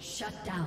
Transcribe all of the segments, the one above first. Shut down.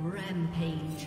Rampage.